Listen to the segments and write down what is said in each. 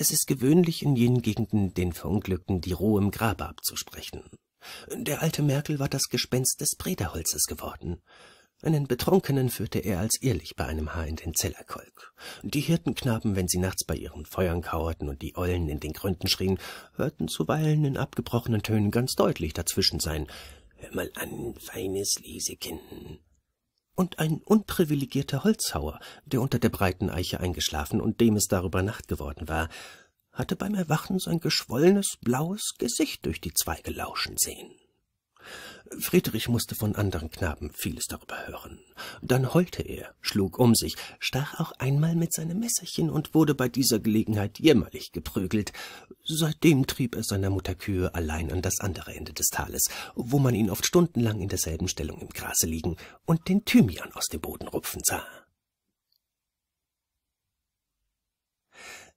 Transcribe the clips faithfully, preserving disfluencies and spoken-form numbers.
Es ist gewöhnlich, in jenen Gegenden den Verunglückten die Ruhe im Grabe abzusprechen. Der alte Merkel war das Gespenst des Brederholzes geworden. Einen Betrunkenen führte er als Irrlicht bei einem Haar in den Zellerkolk. Die Hirtenknaben, wenn sie nachts bei ihren Feuern kauerten und die Ollen in den Gründen schrien, hörten zuweilen in abgebrochenen Tönen ganz deutlich dazwischen sein: »Hör mal an, feines Liesekind«. Und ein unprivilegierter Holzhauer, der unter der breiten Eiche eingeschlafen und dem es darüber Nacht geworden war, hatte beim Erwachen sein geschwollenes, blaues Gesicht durch die Zweige lauschen sehen. Friedrich musste von anderen Knaben vieles darüber hören. Dann heulte er, schlug um sich, stach auch einmal mit seinem Messerchen und wurde bei dieser Gelegenheit jämmerlich geprügelt. Seitdem trieb er seiner Mutter Kühe allein an das andere Ende des Tales, wo man ihn oft stundenlang in derselben Stellung im Grase liegen und den Thymian aus dem Boden rupfen sah.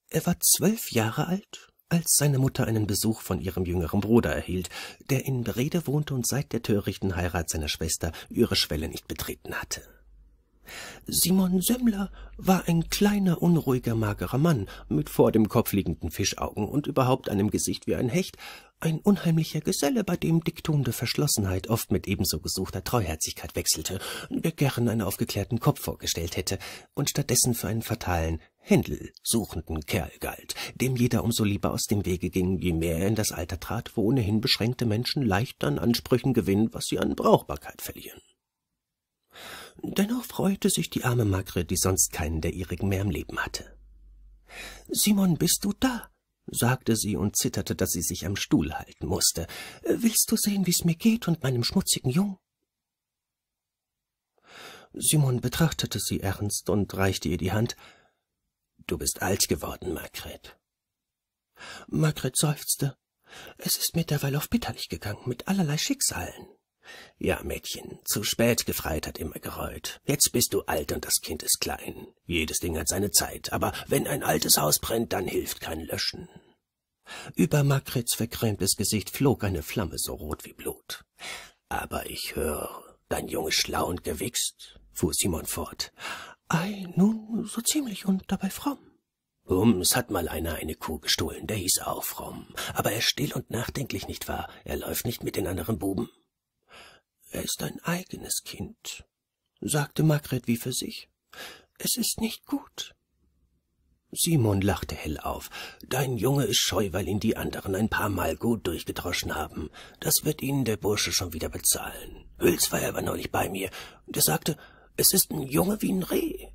Er war zwölf Jahre alt, als seine Mutter einen Besuch von ihrem jüngeren Bruder erhielt, der in Brede wohnte und seit der törichten Heirat seiner Schwester ihre Schwelle nicht betreten hatte. Simon Semmler war ein kleiner, unruhiger, magerer Mann mit vor dem Kopf liegenden Fischaugen und überhaupt einem Gesicht wie ein Hecht, ein unheimlicher Geselle, bei dem dicktuende Verschlossenheit oft mit ebenso gesuchter Treuherzigkeit wechselte, der gern einen aufgeklärten Kopf vorgestellt hätte und stattdessen für einen fatalen, händelsuchenden Kerl galt, dem jeder umso lieber aus dem Wege ging, je mehr er in das Alter trat, wo ohnehin beschränkte Menschen leicht an Ansprüchen gewinnen, was sie an Brauchbarkeit verlieren. Dennoch freute sich die arme Margret, die sonst keinen der ihrigen mehr im Leben hatte. »Simon, bist du da?« sagte sie und zitterte, dass sie sich am Stuhl halten musste. »Willst du sehen, wie's mir geht und meinem schmutzigen Jungen?« Simon betrachtete sie ernst und reichte ihr die Hand. »Du bist alt geworden, Margret.« Margret seufzte. »Es ist mir derweil auf bitterlich gegangen, mit allerlei Schicksalen.« »Ja, Mädchen, zu spät gefreit hat immer gereut. Jetzt bist du alt und das Kind ist klein. Jedes Ding hat seine Zeit, aber wenn ein altes Haus brennt, dann hilft kein Löschen.« Über Margrets vergrämtes Gesicht flog eine Flamme so rot wie Blut. »Aber ich höre, dein Junge ist schlau und gewichst«, fuhr Simon fort. »Ei, nun, so ziemlich und dabei fromm.« »Hums hat mal einer eine Kuh gestohlen, der hieß auch Fromm. Aber er ist still und nachdenklich, nicht wahr? Er läuft nicht mit den anderen Buben.« »Er ist ein eigenes Kind«, sagte Margret wie für sich. »Es ist nicht gut.« Simon lachte hell auf. »Dein Junge ist scheu, weil ihn die anderen ein paar Mal gut durchgedroschen haben. Das wird ihnen der Bursche schon wieder bezahlen. Hülsfeier war neulich bei mir, und er sagte, es ist ein Junge wie ein Reh.«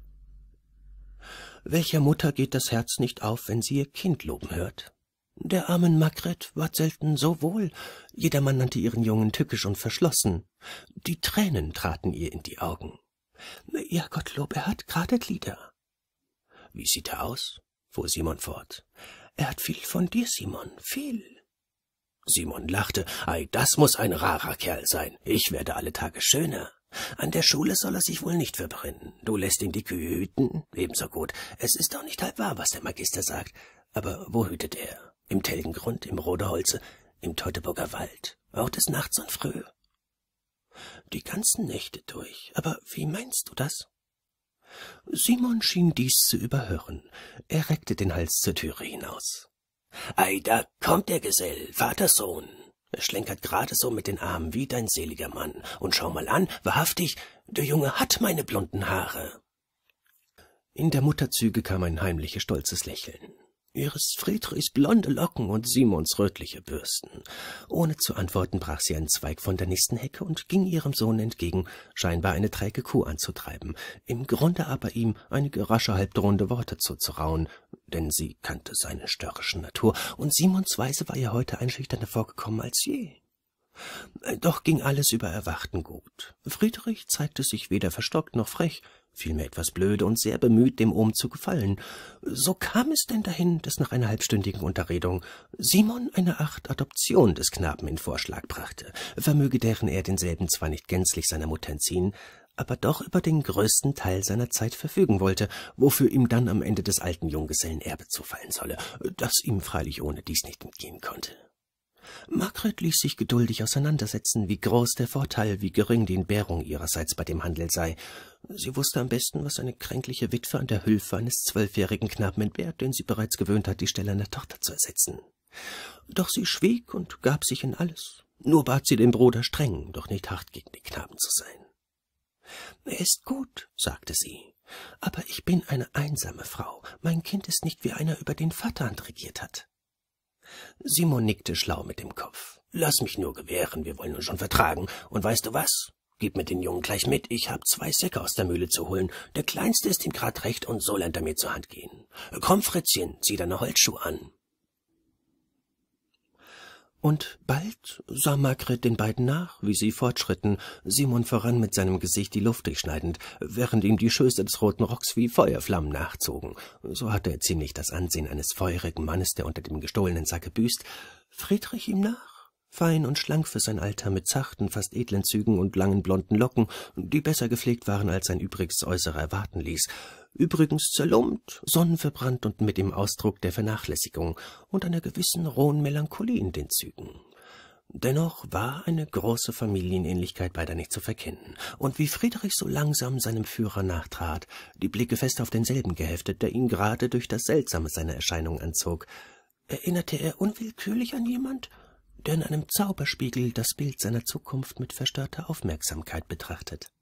Welcher Mutter geht das Herz nicht auf, wenn sie ihr Kind loben hört? Der armen Margret ward selten so wohl. Jedermann nannte ihren Jungen tückisch und verschlossen. Die Tränen traten ihr in die Augen. »Ja, Gottlob, er hat gerade Glieder.« »Wie sieht er aus?«, fuhr Simon fort. »Er hat viel von dir, Simon, viel.« Simon lachte. »Ei, das muß ein rarer Kerl sein. Ich werde alle Tage schöner. An der Schule soll er sich wohl nicht verbrennen. Du lässt ihn die Kühe hüten, ebenso gut. Es ist auch nicht halb wahr, was der Magister sagt. Aber wo hütet er? Im Telgengrund, im Brederholze, im Teutoburger Wald, auch des Nachts und früh.« »Die ganzen Nächte durch. Aber wie meinst du das?« Simon schien dies zu überhören. Er reckte den Hals zur Türe hinaus. »Ei, da kommt der Gesell, Vatersohn. Er schlenkert gerade so mit den Armen wie dein seliger Mann. Und schau mal an, wahrhaftig, der Junge hat meine blonden Haare.« In der Mutterzüge kam ein heimliches, stolzes Lächeln. Ihres Friedrichs blonde Locken und Simons rötliche Bürsten. Ohne zu antworten brach sie einen Zweig von der nächsten Hecke und ging ihrem Sohn entgegen, scheinbar eine träge Kuh anzutreiben, im Grunde aber ihm einige rasche, halbdrohende Worte zuzurauen, denn sie kannte seine störrische Natur, und Simons Weise war ihr heute einschüchternder vorgekommen als je. Doch ging alles über Erwarten gut. Friedrich zeigte sich weder verstockt noch frech, vielmehr etwas blöde und sehr bemüht, dem Ohm zu gefallen. So kam es denn dahin, dass nach einer halbstündigen Unterredung Simon eine Art Adoption des Knaben in Vorschlag brachte, vermöge deren er denselben zwar nicht gänzlich seiner Mutter entziehen, aber doch über den größten Teil seiner Zeit verfügen wollte, wofür ihm dann am Ende des alten Junggesellen Erbe zufallen solle, das ihm freilich ohne dies nicht entgehen konnte. Margret ließ sich geduldig auseinandersetzen, wie groß der Vorteil, wie gering die Entbehrung ihrerseits bei dem Handel sei. Sie wusste am besten, was eine kränkliche Witwe an der Hülfe eines zwölfjährigen Knaben entbehrt, den sie bereits gewöhnt hat, die Stelle einer Tochter zu ersetzen. Doch sie schwieg und gab sich in alles. Nur bat sie den Bruder streng, doch nicht hart gegen den Knaben zu sein. »Er ist gut«, sagte sie, »aber ich bin eine einsame Frau. Mein Kind ist nicht wie einer, über den Vaterhand regiert hat.« Simon nickte schlau mit dem Kopf. »Lass mich nur gewähren, wir wollen uns schon vertragen. Und weißt du was? Gib mir den Jungen gleich mit, ich habe zwei Säcke aus der Mühle zu holen. Der Kleinste ist ihm grad recht, und so lernt er mir zur Hand gehen. Komm, Fritzchen, zieh deine Holzschuhe an.« Und bald sah Margret den beiden nach, wie sie fortschritten, Simon voran mit seinem Gesicht die Luft durchschneidend, während ihm die Schöße des roten Rocks wie Feuerflammen nachzogen. So hatte er ziemlich das Ansehen eines feurigen Mannes, der unter dem gestohlenen Sacke büßt. Friedrich ihm nach, fein und schlank für sein Alter, mit zarten, fast edlen Zügen und langen blonden Locken, die besser gepflegt waren, als sein übriges Äußere erwarten ließ. Übrigens zerlumpt, sonnenverbrannt und mit dem Ausdruck der Vernachlässigung und einer gewissen rohen Melancholie in den Zügen. Dennoch war eine große Familienähnlichkeit beider nicht zu verkennen, und wie Friedrich so langsam seinem Führer nachtrat, die Blicke fest auf denselben geheftet, der ihn gerade durch das Seltsame seiner Erscheinung anzog, erinnerte er unwillkürlich an jemand, der in einem Zauberspiegel das Bild seiner Zukunft mit verstörter Aufmerksamkeit betrachtet.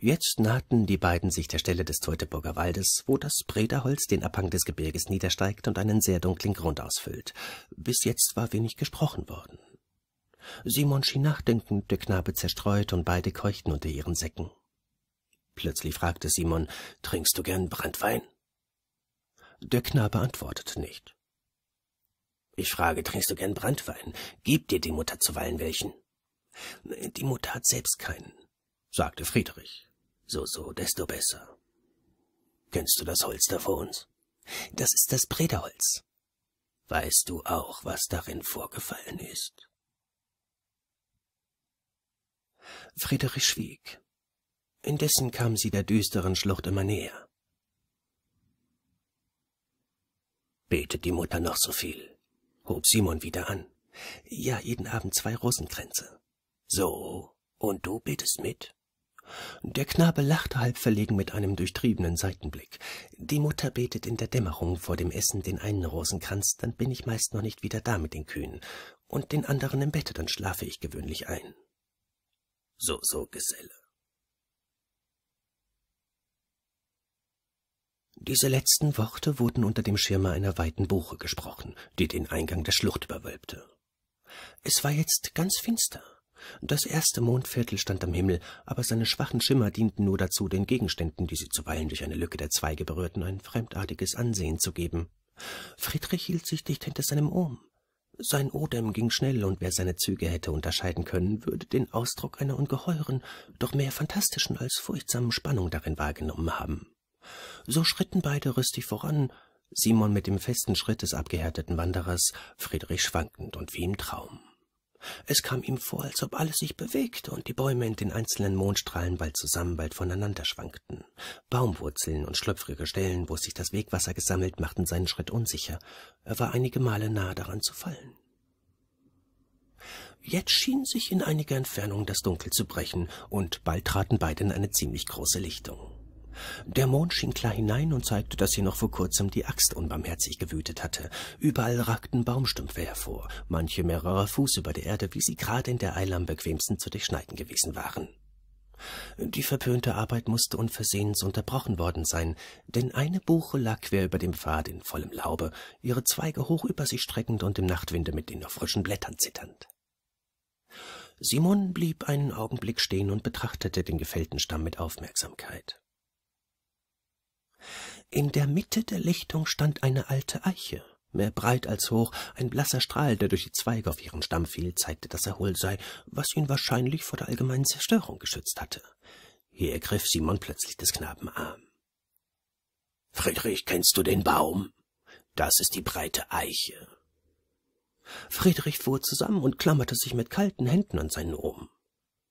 Jetzt nahten die beiden sich der Stelle des Teutoburger Waldes, wo das Brederholz den Abhang des Gebirges niedersteigt und einen sehr dunklen Grund ausfüllt. Bis jetzt war wenig gesprochen worden. Simon schien nachdenkend, der Knabe zerstreut, und beide keuchten unter ihren Säcken. Plötzlich fragte Simon, »Trinkst du gern Branntwein?« Der Knabe antwortete nicht. »Ich frage, trinkst du gern Branntwein? Gib dir die Mutter zuweilen welchen?« »Die Mutter hat selbst keinen«, sagte Friedrich. »So, so, desto besser. Kennst du das Holz da vor uns?« »Das ist das Brederholz.« »Weißt du auch, was darin vorgefallen ist?« Friedrich schwieg. Indessen kam sie der düsteren Schlucht immer näher. »Betet die Mutter noch so viel?« hob Simon wieder an. »Ja, jeden Abend zwei Rosenkränze.« »So, und du betest mit?« Der Knabe lachte halb verlegen mit einem durchtriebenen Seitenblick. »Die Mutter betet in der Dämmerung vor dem Essen den einen Rosenkranz, dann bin ich meist noch nicht wieder da mit den Kühen, und den anderen im Bette, dann schlafe ich gewöhnlich ein.« »So, so, Geselle.« Diese letzten Worte wurden unter dem Schirme einer weiten Buche gesprochen, die den Eingang der Schlucht überwölbte. Es war jetzt ganz finster. Das erste Mondviertel stand am Himmel, aber seine schwachen Schimmer dienten nur dazu, den Gegenständen, die sie zuweilen durch eine Lücke der Zweige berührten, ein fremdartiges Ansehen zu geben. Friedrich hielt sich dicht hinter seinem Ohm. Sein Odem ging schnell, und wer seine Züge hätte unterscheiden können, würde den Ausdruck einer ungeheuren, doch mehr fantastischen als furchtsamen Spannung darin wahrgenommen haben. So schritten beide rüstig voran, Simon mit dem festen Schritt des abgehärteten Wanderers, Friedrich schwankend und wie im Traum. Es kam ihm vor, als ob alles sich bewegte und die Bäume in den einzelnen Mondstrahlen bald zusammen, bald voneinander schwankten. Baumwurzeln und schlüpfrige Stellen, wo sich das Wegwasser gesammelt, machten seinen Schritt unsicher. Er war einige Male nahe daran zu fallen. Jetzt schien sich in einiger Entfernung das Dunkel zu brechen, und bald traten beide in eine ziemlich große Lichtung. Der Mond schien klar hinein und zeigte, dass hier noch vor kurzem die Axt unbarmherzig gewütet hatte. Überall ragten Baumstümpfe hervor, manche mehrerer Fuß über der Erde, wie sie gerade in der Eile am bequemsten zu durchschneiden gewesen waren. Die verpönte Arbeit musste unversehens unterbrochen worden sein, denn eine Buche lag quer über dem Pfad in vollem Laube, ihre Zweige hoch über sich streckend und im Nachtwinde mit den noch frischen Blättern zitternd. Simon blieb einen Augenblick stehen und betrachtete den gefällten Stamm mit Aufmerksamkeit. In der Mitte der Lichtung stand eine alte Eiche, mehr breit als hoch, ein blasser Strahl, der durch die Zweige auf ihren Stamm fiel, zeigte, dass er hohl sei, was ihn wahrscheinlich vor der allgemeinen Zerstörung geschützt hatte. Hier ergriff Simon plötzlich des Knaben Arm. »Friedrich, kennst du den Baum? Das ist die breite Eiche.« Friedrich fuhr zusammen und klammerte sich mit kalten Händen an seinen Ohm.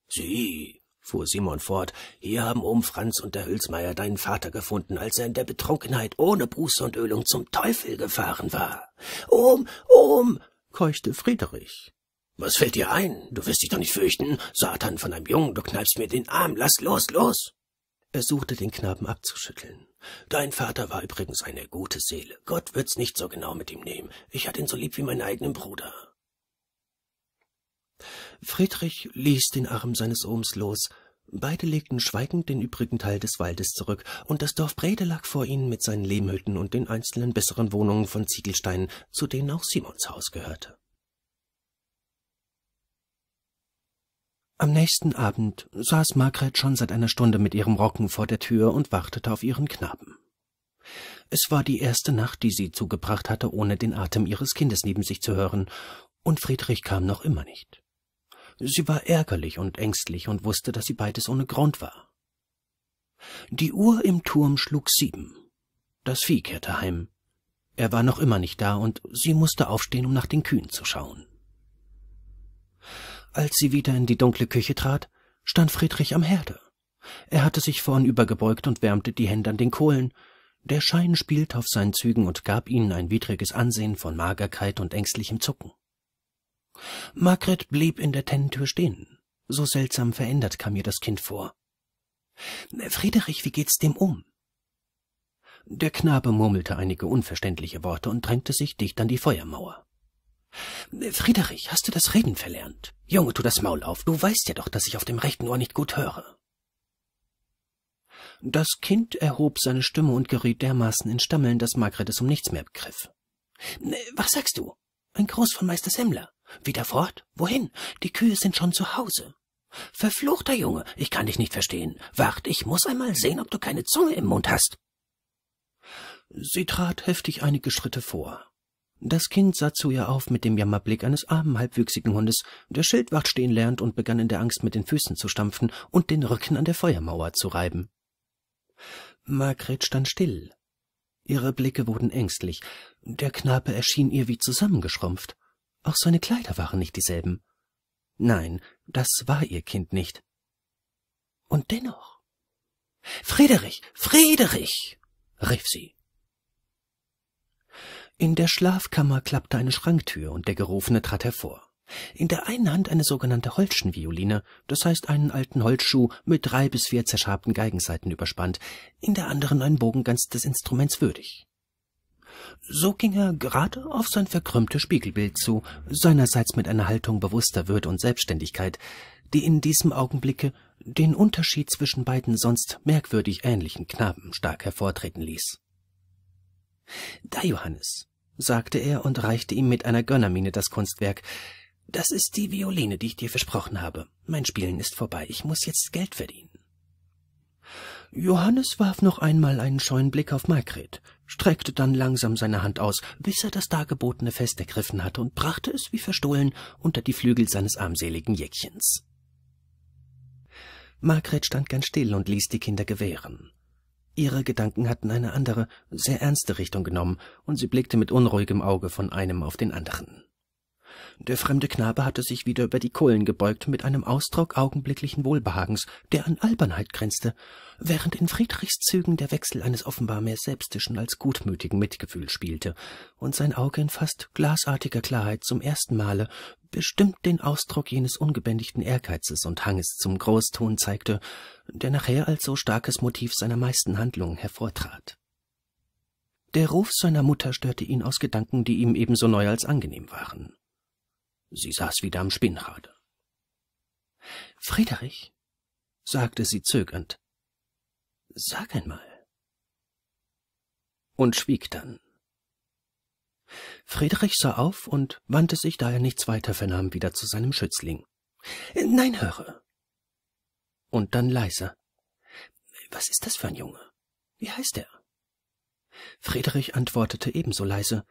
»Sieh, fuhr Simon fort, »hier haben Ohm Franz und der Hülsmeyer deinen Vater gefunden, als er in der Betrunkenheit ohne Buße und Ölung zum Teufel gefahren war.« »Ohm, Ohm«, keuchte Friedrich. »Was fällt dir ein? Du wirst dich doch nicht fürchten. Satan von einem Jungen, du kneipst mir den Arm, lass los, los!« Er suchte, den Knaben abzuschütteln. »Dein Vater war übrigens eine gute Seele. Gott wird's nicht so genau mit ihm nehmen. Ich hatte ihn so lieb wie meinen eigenen Bruder.« Friedrich ließ den Arm seines Ohms los. Beide legten schweigend den übrigen Teil des Waldes zurück, und das Dorf Brede lag vor ihnen mit seinen Lehmhütten und den einzelnen besseren Wohnungen von Ziegelsteinen, zu denen auch Simons Haus gehörte. Am nächsten Abend saß Margret schon seit einer Stunde mit ihrem Rocken vor der Tür und wartete auf ihren Knaben. Es war die erste Nacht, die sie zugebracht hatte, ohne den Atem ihres Kindes neben sich zu hören, und Friedrich kam noch immer nicht. Sie war ärgerlich und ängstlich und wusste, dass sie beides ohne Grund war. Die Uhr im Turm schlug sieben. Das Vieh kehrte heim. Er war noch immer nicht da, und sie musste aufstehen, um nach den Kühen zu schauen. Als sie wieder in die dunkle Küche trat, stand Friedrich am Herde. Er hatte sich vornübergebeugt und wärmte die Hände an den Kohlen. Der Schein spielte auf seinen Zügen und gab ihnen ein widriges Ansehen von Magerkeit und ängstlichem Zucken. Margret blieb in der Tennentür stehen. So seltsam verändert kam ihr das Kind vor. »Friedrich, wie geht's dem um?« Der Knabe murmelte einige unverständliche Worte und drängte sich dicht an die Feuermauer. »Friedrich, hast du das Reden verlernt? Junge, tu das Maul auf, du weißt ja doch, dass ich auf dem rechten Ohr nicht gut höre.« Das Kind erhob seine Stimme und geriet dermaßen in Stammeln, dass Margret es um nichts mehr begriff. »Was sagst du? Ein Gruß von Meister Semmler. Wieder fort? Wohin? Die Kühe sind schon zu Hause. Verfluchter Junge, ich kann dich nicht verstehen. Wart, ich muss einmal sehen, ob du keine Zunge im Mund hast.« Sie trat heftig einige Schritte vor. Das Kind sah zu ihr auf mit dem Jammerblick eines armen, halbwüchsigen Hundes, der Schildwacht stehen lernt, und begann in der Angst mit den Füßen zu stampfen und den Rücken an der Feuermauer zu reiben. Margret stand still. Ihre Blicke wurden ängstlich. Der Knabe erschien ihr wie zusammengeschrumpft. Auch seine Kleider waren nicht dieselben. Nein, das war ihr Kind nicht. Und dennoch. »Friedrich, Friedrich«, rief sie. In der Schlafkammer klappte eine Schranktür, und der Gerufene trat hervor. In der einen Hand eine sogenannte Holzschenvioline, das heißt einen alten Holzschuh mit drei bis vier zerschabten Geigensaiten überspannt, in der anderen einen Bogen ganz des Instruments würdig. So ging er gerade auf sein verkrümmtes Spiegelbild zu, seinerseits mit einer Haltung bewusster Würde und Selbstständigkeit, die in diesem Augenblicke den Unterschied zwischen beiden sonst merkwürdig ähnlichen Knaben stark hervortreten ließ. »Da, Johannes«, sagte er und reichte ihm mit einer Gönnermiene das Kunstwerk, »das ist die Violine, die ich dir versprochen habe. Mein Spielen ist vorbei, ich muss jetzt Geld verdienen.« Johannes warf noch einmal einen scheuen Blick auf Margret, streckte dann langsam seine Hand aus, bis er das dargebotene fest ergriffen hatte und brachte es wie verstohlen unter die Flügel seines armseligen Jäckchens. Margret stand ganz still und ließ die Kinder gewähren. Ihre Gedanken hatten eine andere, sehr ernste Richtung genommen, und sie blickte mit unruhigem Auge von einem auf den anderen. Der fremde Knabe hatte sich wieder über die Kohlen gebeugt mit einem Ausdruck augenblicklichen Wohlbehagens, der an Albernheit grenzte, während in Friedrichs Zügen der Wechsel eines offenbar mehr selbstischen als gutmütigen Mitgefühls spielte und sein Auge in fast glasartiger Klarheit zum ersten Male bestimmt den Ausdruck jenes ungebändigten Ehrgeizes und Hanges zum Großtun zeigte, der nachher als so starkes Motiv seiner meisten Handlungen hervortrat. Der Ruf seiner Mutter störte ihn aus Gedanken, die ihm ebenso neu als angenehm waren. Sie saß wieder am Spinnrade. »Friedrich«, sagte sie zögernd, »sag einmal.« Und schwieg dann. Friedrich sah auf und wandte sich, da er nichts weiter vernahm, wieder zu seinem Schützling. »Nein, höre.« Und dann leiser. »Was ist das für ein Junge? Wie heißt er?« Friedrich antwortete ebenso leise.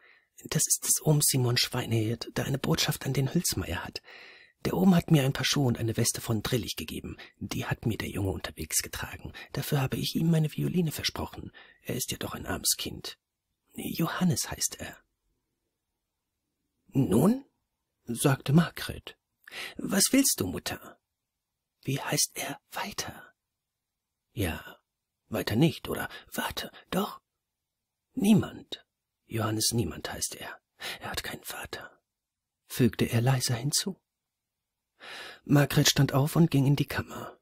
»Das ist des Ohms Simon Schweinehirt, der eine Botschaft an den Hülsmeyer hat. Der Ohm hat mir ein paar Schuhe und eine Weste von Drillich gegeben. Die hat mir der Junge unterwegs getragen. Dafür habe ich ihm meine Violine versprochen. Er ist ja doch ein armes Kind. Johannes heißt er.« »Nun?« sagte Margret. »Was willst du, Mutter?« Wie heißt er weiter? Ja, weiter nicht, oder? Warte, doch. Niemand. Johannes Niemand heißt er. Er hat keinen Vater, fügte er leiser hinzu. Margret stand auf und ging in die Kammer.